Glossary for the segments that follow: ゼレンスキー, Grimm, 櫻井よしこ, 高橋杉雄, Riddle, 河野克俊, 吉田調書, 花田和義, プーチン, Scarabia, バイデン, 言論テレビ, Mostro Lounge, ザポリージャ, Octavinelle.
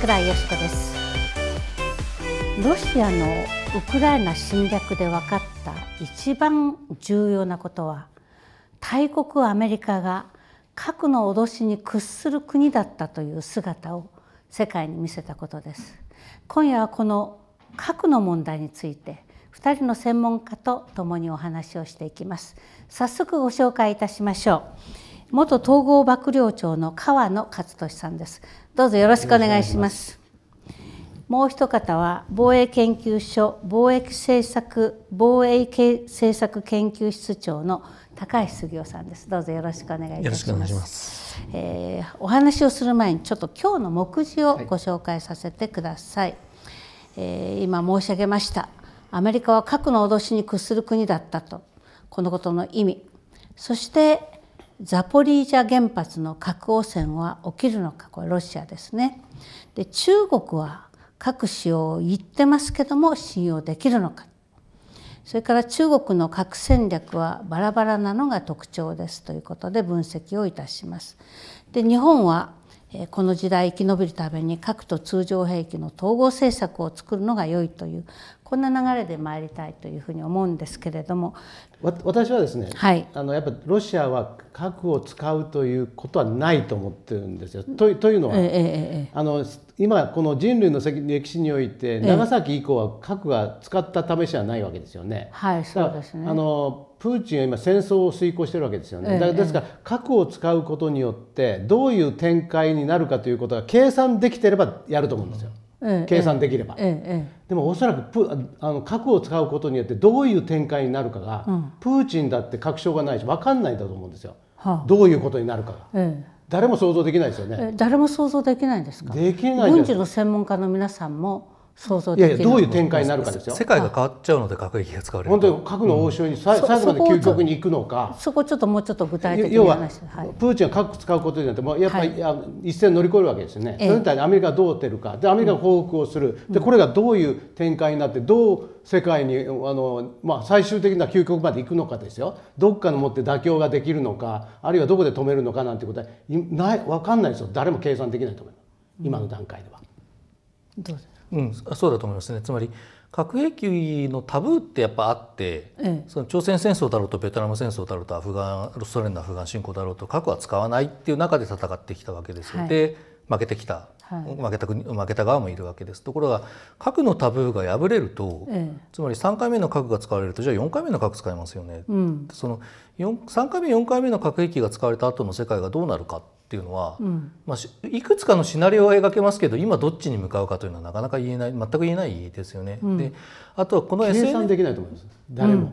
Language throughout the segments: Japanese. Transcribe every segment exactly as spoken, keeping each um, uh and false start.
櫻井よしこです。ロシアのウクライナ侵略で分かった一番重要なことは、大国アメリカが核の脅しに屈する国だったという姿を世界に見せたことです。今夜はこの核の問題についてふたりの専門家と共にお話をしていきます。早速ご紹介いたしましょう。元統合幕僚長の河野克俊さんです。どうぞよろしくお願いします。もう一方は防衛研究所防衛政策防衛政策研究室長の高橋杉雄さんです。どうぞよろしくお願いいたします。えー、お話をする前にちょっと今日の目次をご紹介させてください。はい。えー、今申し上げましたアメリカは核の脅しに屈する国だったと、このことの意味、そしてザポリージャ原発の核汚染は起きるのか、これロシアですね。で、中国は核使用を言ってますけども信用できるのか、それから中国の核戦略はバラバラなのが特徴ですということで分析をいたします。で、日本はこの時代生き延びるために核と通常兵器の統合政策を作るのが良いという、こんな流れで参りたいというふうに思うんですけれども、私はですね、はい、あのやっぱりロシアは核を使うということはないと思ってるんですよ。と、というのは、ええ、あの今この人類の歴史において長崎以降は核が使った試しはないわけですよね。はい、そうですね。あのプーチンは今戦争を遂行してるわけですよね。だですから核を使うことによってどういう展開になるかということが計算できてればやると思うんですよ。ええ、計算できれば。ええ、でもおそらくプあの核を使うことによってどういう展開になるかが、うん、プーチンだって確証がないし分かんないんだと思うんですよ。はあ、どういうことになるかが。ええ、誰も想像できないですよね。誰も想像できないんですか。できない。軍事の専門家の皆さんも。想像できない。いやいや、どういう展開になるかですよ。世界が変わっちゃうので核兵器が使われる。本当に核の応酬に最後まで究極に行くのか。そこちょっともうちょっと具体的に話。プーチンが核使うことによってもやっぱり一線乗り越えるわけですよね。それに対してアメリカはどう出るか、でアメリカが報復をする、でこれがどういう展開になってどう世界にあのまあ最終的な究極まで行くのかですよ。どっかの持って妥協ができるのか、あるいはどこで止めるのかなんてことはない分かんないですよ。誰も計算できないと思います。今の段階では。どうですか。うん、そうだと思いますね。つまり核兵器のタブーってやっぱあって、うん、その朝鮮戦争だろうとベトナム戦争だろうとアフガンソ連のアフガン侵攻だろうと核は使わないっていう中で戦ってきたわけですよ。はい、で負けてきた、はい、負けた国、負けた側もいるわけです。ところが核のタブーが破れると、うん、つまりさんかいめの核が使われるとじゃあよんかいめの核使いますよね。うん、そのさんかいめよんかいめの核兵器が使われた後の世界がどうなるかっていうのは、うん、まあ、いくつかのシナリオは描けますけど今どっちに向かうかというのはなかなか言えない、全く言えないですよね。うん、であとはこの エスエヌエス 計算できないと思います誰も。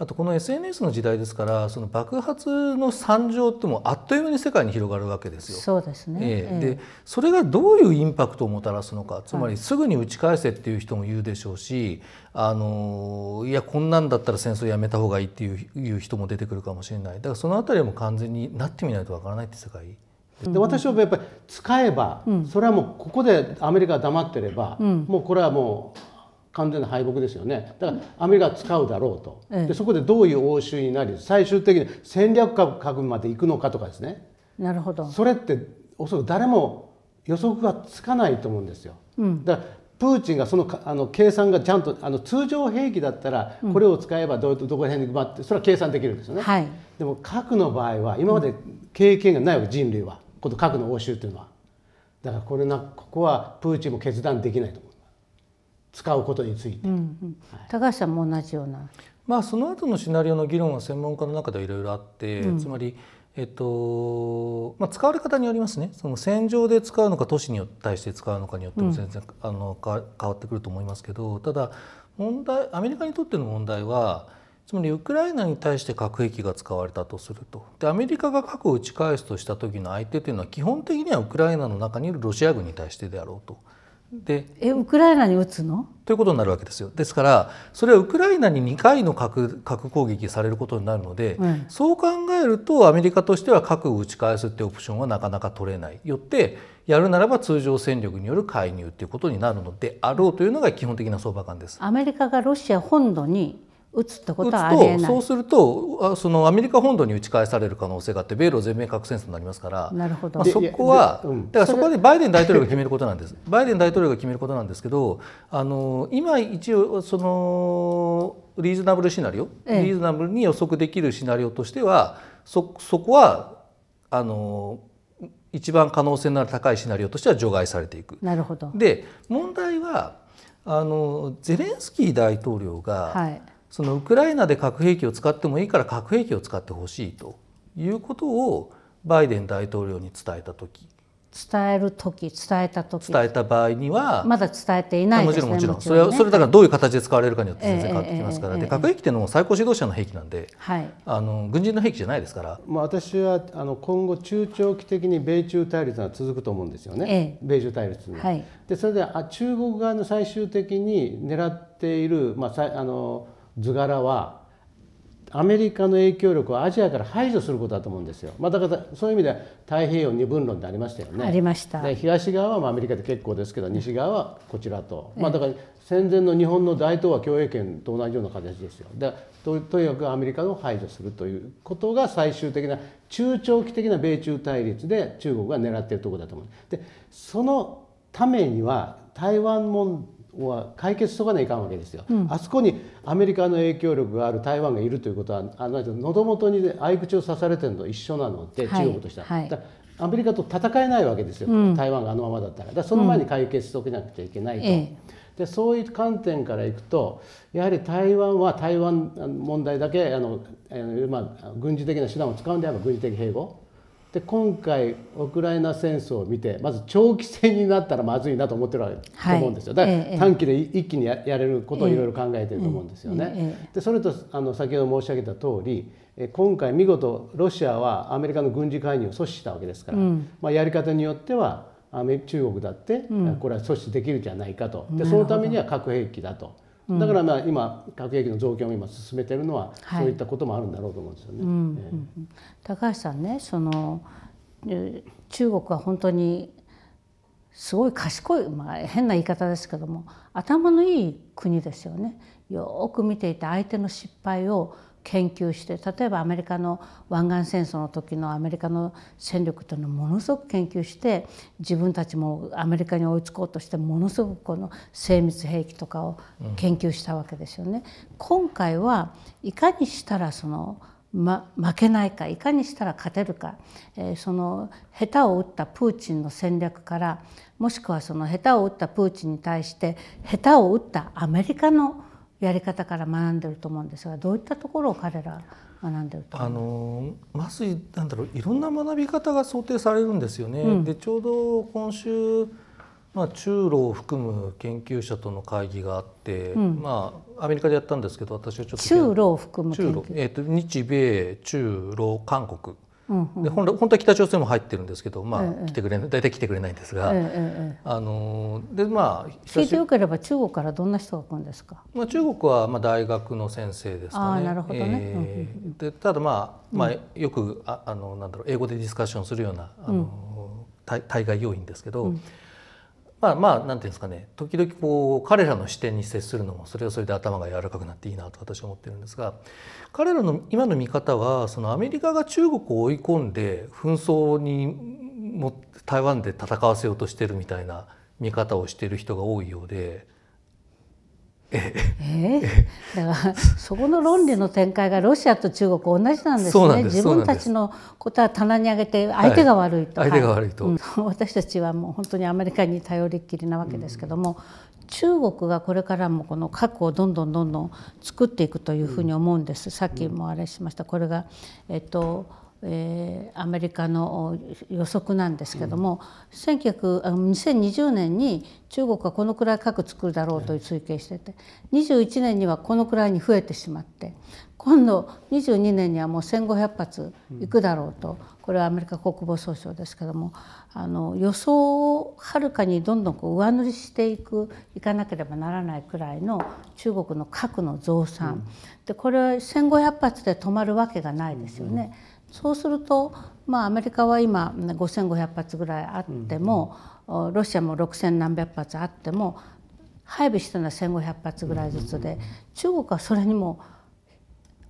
あとこの エスエヌエス の時代ですから、その爆発の惨状ってもうあっという間に世界に広がるわけですよ。そうですね。えー、でそれがどういうインパクトをもたらすのか、つまりすぐに打ち返せっていう人もいるでしょうし、あのいやこんなんだったら戦争やめた方がいいっていう人も出てくるかもしれない。だからそのあたりはもう完全になってみないとわからないって世界。で、私はやっぱり使えば、うん、それはもうここでアメリカが黙ってれば、うん、もうこれはもう完全な敗北ですよね。だからアメリカは使うだろうと、うん、でそこでどういう応酬になり最終的に戦略核まで行くのかとかですね。なるほど。それっておそらく誰も予測がつかないと思うんですよ。うん、だからプーチンがそのあの計算がちゃんとあの通常兵器だったらこれを使えばどどこら辺に回ってそれは計算できるんですよね。はい、でも核の場合は今まで経験がないわけ、うん、人類はこの核の応酬というのは。だからこれなここはプーチンも決断できないと思う。使うことについて。高橋さんも同じような。まあその後のシナリオの議論は専門家の中ではいろいろあって、うん、つまり、えっとまあ、使われ方によりますね。その戦場で使うのか都市に対して使うのかによっても全然、うん、あのか変わってくると思いますけど、ただ問題アメリカにとっての問題はつまりウクライナに対して核兵器が使われたとすると、でアメリカが核を打ち返すとした時の相手というのは基本的にはウクライナの中にいるロシア軍に対してであろうと。でえウクライナに撃つのということになるわけですよ。ですからそれはウクライナににかいの 核, 核攻撃されることになるので、うん、そう考えるとアメリカとしては核を打ち返すってオプションはなかなか取れない。よってやるならば通常戦力による介入ということになるのであろうというのが基本的な相場感です。アメリカがロシア本土に撃つってことはありえない。そうするとそのアメリカ本土に打ち返される可能性があって、米ロ全面核戦争になりますから。なるほど、まあ、そこはだからそこはバイデン大統領が決めることなんですバイデン大統領が決めることなんですけど、あの今一応そのリーズナブルシナリオ、ええ、リーズナブルに予測できるシナリオとしては そ, そこはあの一番可能性の高いシナリオとしては除外されていく。なるほど。で問題はあのゼレンスキー大統領が、はい、そのウクライナで核兵器を使ってもいいから核兵器を使ってほしいということをバイデン大統領に伝えた時、伝える時、伝えた時、伝えた場合にはまだ伝えていないですね。もちろんもちろんそれはそれだからどういう形で使われるかによって全然変わってきますから。で核兵器っていうのも最高指導者の兵器なんで、はい、あの軍人の兵器じゃないですから。まあ私はあの今後中長期的に米中対立が続くと思うんですよね、ええ、米中対立、はい、でそれであ中国側の最終的に狙っている、まあ、あの図柄はアメリカの影響力をアジアから排除することだと思うんですよ。まあ、だからそういう意味では太平洋二分論でありましたよね。ありました。で東側はまあアメリカで結構ですけど、西側はこちらと、まあ、だから戦前の日本の大東亜共栄圏と同じような形ですよ。で と, とにかくアメリカを排除するということが最終的な中長期的な米中対立で中国が狙っているところだと思う。でそのためには台湾問題は解決しとかないかんわけですよ、うん、あそこにアメリカの影響力がある台湾がいるということは、あの喉元に合い口を刺されてるのと一緒なので、はい、中国としては、はい、だからアメリカと戦えないわけですよ、うん、台湾があのままだったら。だからその前に解決しとけなくちゃいけないと、うん、でそういう観点からいくとやはり台湾は台湾問題だけあの、まあ、軍事的な手段を使うんであれば軍事的併合。で今回ウクライナ戦争を見てまず長期戦になったらまずいなと思ってるわけ、はい、と思うんですよ。だから短期で一気に や, やれることをいろいろ考えてると思うんですよね。でそれとあの先ほど申し上げた通り今回見事ロシアはアメリカの軍事介入を阻止したわけですから、うん、まあやり方によっては中国だってこれは阻止できるじゃないかと。でそのためには核兵器だと。だからまあ今核兵器の増強を今進めているのはそういったこともあるんだろうと思うんですよね。高橋さんね、その中国は本当にすごい賢い、まあ、変な言い方ですけども頭のいい国ですよね。よく見ていて相手の失敗を研究して、例えばアメリカの湾岸戦争の時のアメリカの戦力というのをものすごく研究して、自分たちもアメリカに追いつこうとしてものすごくこの精密兵器とかを研究したわけですよね。うん、今回はいかにしたらその、ま、負けないか、いかにしたら勝てるか、えー、その下手を打ったプーチンの戦略から、もしくはその下手を打ったプーチンに対して下手を打ったアメリカのやり方から学んでると思うんですが、どういったところを彼ら学んでると思います？あのまずなんだろう、いろんな学び方が想定されるんですよね。うん、でちょうど今週、まあ、中ロを含む研究者との会議があって、うん、まあアメリカでやったんですけど、私はちょっと中ロを含む研究、えーと、日米中ロ韓国。で本当は北朝鮮も入ってるんですけど、まあええ、来てくれ大体来てくれないんですが、聞いてよければ中国からどんな人が来るんですか？まあ中国はまあ大学の先生ですかね。でただまあ、まあ、よくああのなんだろう英語でディスカッションするようなあの、うん、対外要因ですけど、うん、まあまあなんていうんですかね、時々こう彼らの視点に接するのもそれはそれで頭が柔らかくなっていいなと私は思ってるんですが、彼らの今の見方はそのアメリカが中国を追い込んで紛争にも台湾で戦わせようとしてるみたいな見方をしている人が多いようで。ええ、だからそこの論理の展開がロシアと中国同じなんですね。自分たちのことは棚に上げて相手が悪いと、相手が悪いと、私たちはもう本当にアメリカに頼りっきりなわけですけども、うん、中国がこれからもこの核をどんどんどんどん作っていくというふうに思うんです。うん、さっきもあれしました、これがえっとえー、アメリカの予測なんですけども、うん、にせんにじゅうねんに中国はこのくらい核作るだろうという推計してて、にじゅういちねんにはこのくらいに増えてしまって、今度にじゅうにねんにはもうせんごひゃくはついくだろうと、これはアメリカ国防総省ですけども、あの予想をはるかにどんどんこう上塗りしていくいかなければならないくらいの中国の核の増産、うん、でこれはせんごひゃくはつで止まるわけがないですよね。うんうん、そうすると、まあ、アメリカは今ごせんごひゃくはつぐらいあっても、うん、ロシアもろくせんなんびゃくはつあっても配備してるのはせんごひゃくはつぐらいずつで、中国はそれにも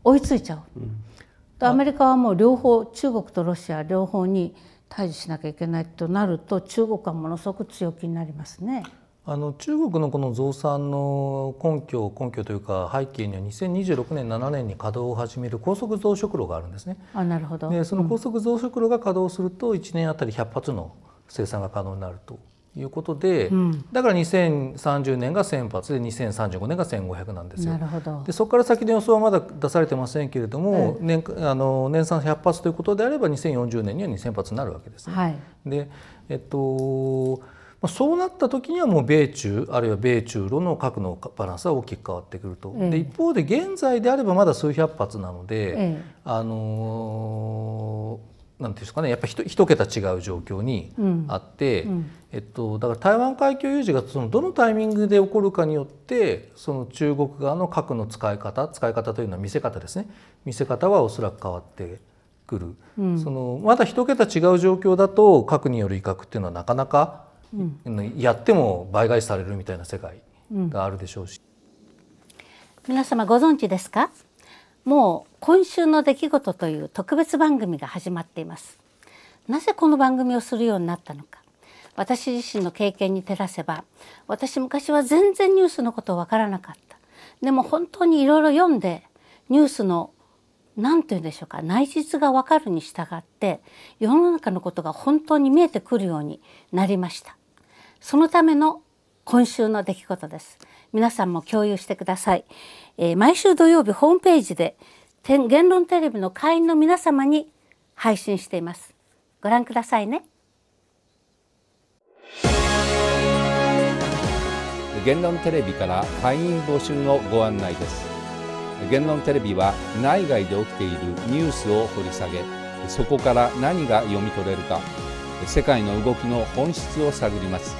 追いついちゃう。うん、アメリカはもう両方、中国とロシア両方に対峙しなきゃいけないとなると、中国はものすごく強気になりますね。あの中国のこの増産の根拠根拠というか背景にはにせんにじゅうろくねん、ななねんに稼働を始める高速増殖炉があるんですね。あ、なるほど。で、その高速増殖炉が稼働するといちねんあたりひゃっぱつの生産が可能になるということで、うん、だからにせんさんじゅうねんがせんぱつでにせんさんじゅうごねんがせんごひゃくなんですよ。なるほど。で、そこから先の予想はまだ出されてませんけれども、うん、年、あの年産ひゃっぱつということであればにせんよんじゅうねんにはにせんぱつになるわけですね。はい、で、えっとそうなった時にはもう米中あるいは米中ロの核のバランスは大きく変わってくると、ええ、で一方で現在であればまだ数百発なので、ええ、あのー、なんていうんですかね、やっぱり一桁違う状況にあって、うんうん、えっと、だから台湾海峡有事がそのどのタイミングで起こるかによってその中国側の核の使い方使い方というのは見せ方ですね、見せ方はおそらく変わってくる、うん、そのまだ一桁違う状況だと核による威嚇っていうのはなかなかうん、やっても倍返しされるみたいな世界があるでしょうし、うん、皆様ご存知ですか？もう今週の出来事という特別番組が始まっています。なぜこの番組をするようになったのか、私自身の経験に照らせば、私昔は全然ニュースのことわからなかった。でも本当にいろいろ読んでニュースの何て言うんでしょうか、内実が分かるに従って世の中のことが本当に見えてくるようになりました。そのための今週の出来事です。皆さんも共有してください。えー、毎週土曜日ホームページで言論テレビの会員の皆様に配信しています。ご覧くださいね。言論テレビから会員募集のご案内です。言論テレビは内外で起きているニュースを掘り下げ、そこから何が読み取れるか、世界の動きの本質を探ります。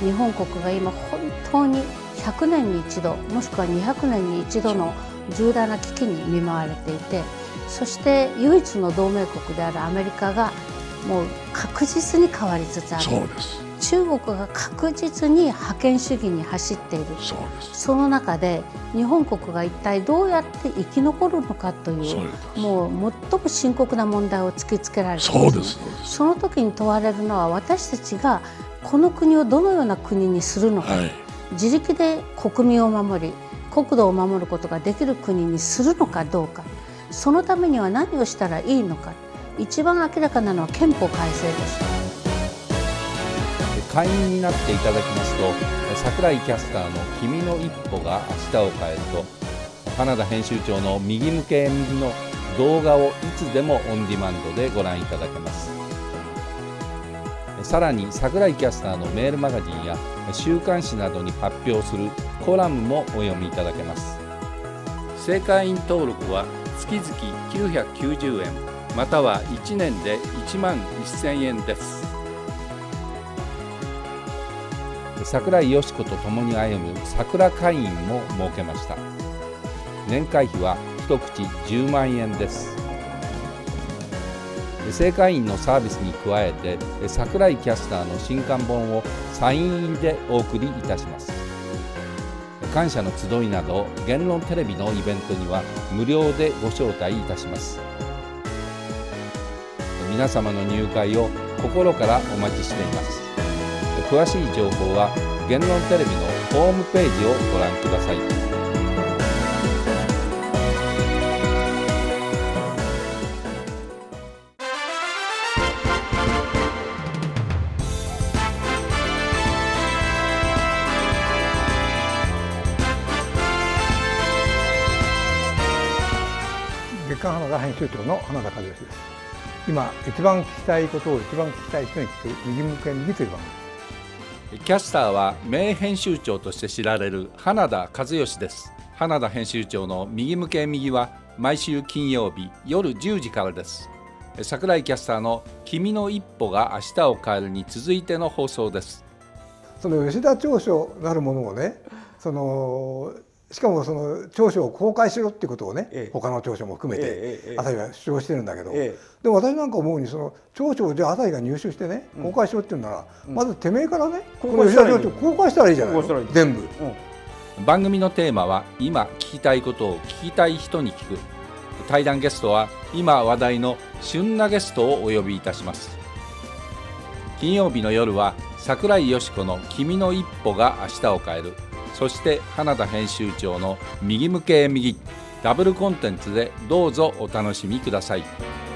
日本国が今本当にひゃくねんに一度もしくはにひゃくねんに一度の重大な危機に見舞われていて、そして唯一の同盟国であるアメリカがもう確実に変わりつつある。そうです。中国が確実に覇権主義に走っている。そうです。その中で日本国が一体どうやって生き残るのかという、もう最も深刻な問題を突きつけられている。そうです。その時に問われるのは、私たちがこの国をどのような国にするのか、はい、自力で国民を守り国土を守ることができる国にするのかどうか、そのためには何をしたらいいのか、一番明らかなのは憲法改正です。会員になっていただきますと、櫻井キャスターの「君の一歩が明日を変える」と、花田編集長の「右向け右」の動画をいつでもオンディマンドでご覧いただけます。さらに櫻井キャスターのメールマガジンや週刊誌などに発表するコラムもお読みいただけます。正会員登録は月々きゅうひゃくきゅうじゅうえんまたはいちねんでいちまんせんえんです。櫻井よし子と共に歩む桜会員も設けました。年会費は一口じゅうまんえんです。正会員のサービスに加えて、櫻井キャスターの新刊本をサイン入りでお送りいたします。感謝の集いなど言論テレビのイベントには無料でご招待いたします。皆様の入会を心からお待ちしています。詳しい情報は言論テレビのホームページをご覧ください。編集長の花田和義です。今一番聞きたいことを一番聞きたい人に聞く右向け右という番組。キャスターは名編集長として知られる花田和義です。花田編集長の右向け右は毎週金曜日夜じゅうじからです。櫻井キャスターの君の一歩が明日を変えるに続いての放送です。その吉田調書なるものをね、そのしかもその調書を公開しろっていうことをね、ええ、他の調書も含めて朝日は主張してるんだけど、ええ、でも私なんか思うに、その調書をじゃあ朝日が入手してね公開しろっていうなら、うん、まずてめえからね、うん、この吉田調書公開したらいいじゃないの全部、うん、番組のテーマは今聞きたいことを聞きたい人に聞く。対談ゲストは今話題の旬なゲストをお呼びいたします。金曜日の夜は桜井よしこの君の一歩が明日を変える、そして花田編集長の右向け右、ダブルコンテンツでどうぞお楽しみください。